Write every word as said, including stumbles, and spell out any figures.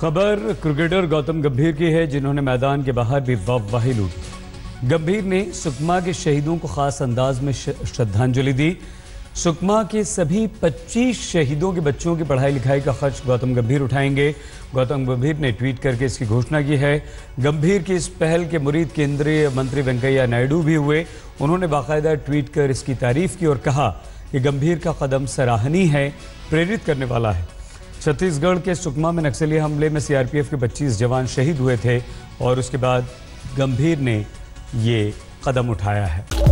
खबर क्रिकेटर गौतम गंभीर की है, जिन्होंने मैदान के बाहर भी वाहवाही लूटी। गंभीर ने सुकमा के शहीदों को खास अंदाज में श्रद्धांजलि दी। सुकमा के सभी पच्चीस शहीदों के बच्चों की पढ़ाई लिखाई का खर्च गौतम गंभीर उठाएंगे। गौतम गंभीर ने ट्वीट करके इसकी घोषणा की है। गंभीर की इस पहल के मुरीद केंद्रीय मंत्री वेंकैया नायडू भी हुए। उन्होंने बाकायदा ट्वीट कर इसकी तारीफ की और कहा कि गंभीर का कदम सराहनीय है, प्रेरित करने वाला है। छत्तीसगढ़ के सुकमा में नक्सली हमले में सी आर पी एफ के पच्चीस जवान शहीद हुए थे और उसके बाद गंभीर ने ये कदम उठाया है।